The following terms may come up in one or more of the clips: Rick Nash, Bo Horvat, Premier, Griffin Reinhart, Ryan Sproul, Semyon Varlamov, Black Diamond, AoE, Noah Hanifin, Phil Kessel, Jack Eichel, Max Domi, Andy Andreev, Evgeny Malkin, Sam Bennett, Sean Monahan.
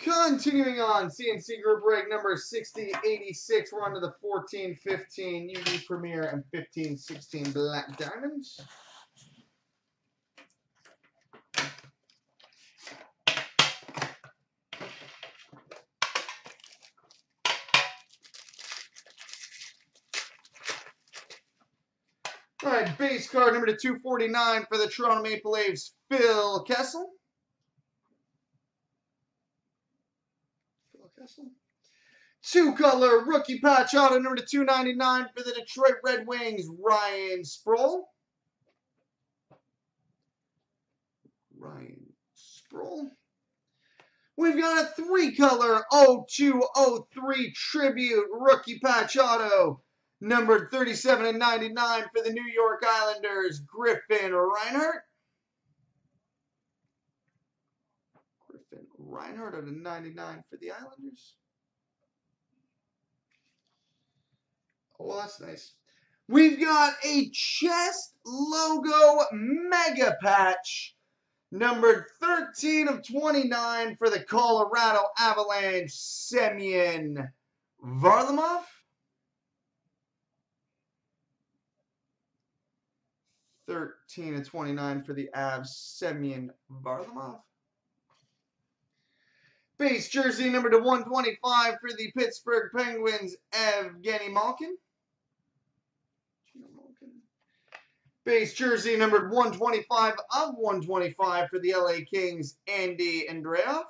Continuing on, CNC Group break number 6086. We're on to the 14-15 UV Premier and 15-16 Black Diamonds. All right, base card number to 249 for the Toronto Maple Leafs, Phil Kessel. Two-color rookie patch auto number to 299 for the Detroit Red Wings, Ryan Sproul. We've got a three-color 0203 tribute rookie patch auto number 37/99 for the New York Islanders, Griffin Reinhart. Out of 99 for the Islanders. Oh, well, that's nice. We've got a chest logo mega patch, numbered 13/29 for the Colorado Avalanche, Semyon Varlamov. 13/29 for the Avs, Semyon Varlamov. Base jersey number to 125 for the Pittsburgh Penguins, Evgeny Malkin. Base jersey numbered 125/125 for the LA Kings, Andy Andreev.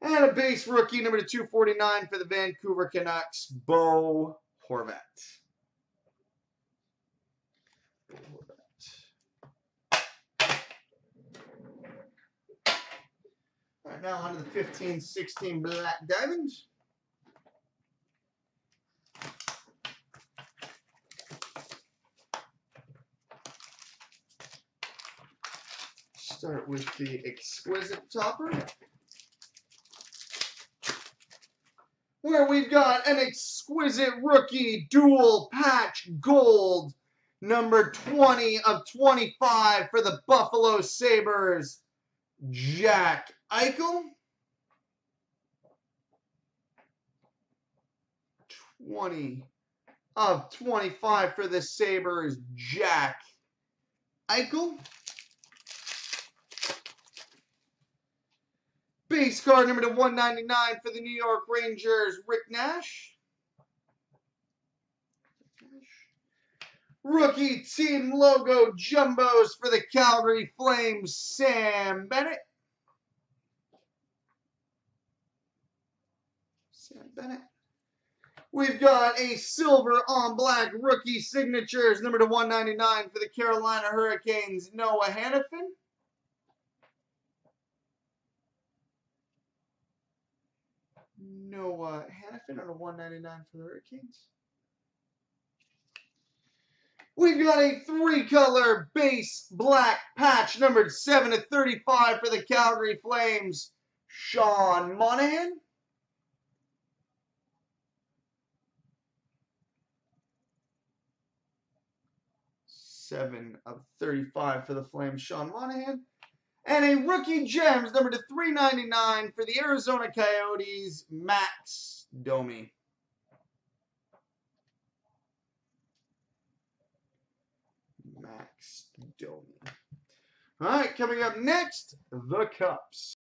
And a base rookie number to 249 for the Vancouver Canucks, Bo Horvat. All right, now on to the 15-16 Black Diamond. Start with the exquisite topper, where we've got an exquisite rookie dual patch gold, number 20/25 for the Buffalo Sabres, Jack Eichel. 20/25 for the Sabres, Jack Eichel. Base card number to 199 for the New York Rangers, Rick Nash. Rookie team logo jumbos for the Calgary Flames, Sam Bennett. We've got a silver on black rookie signatures number to 199 for the Carolina Hurricanes, Noah Hanifin. Out of 199 for the Hurricanes. We've got a three-color base black patch numbered 7/35 for the Calgary Flames, Sean Monahan. (7/35) for the Flames, Sean Monahan. And a rookie gems number to 399 for the Arizona Coyotes, Max Domi. All right, coming up next, the Cups.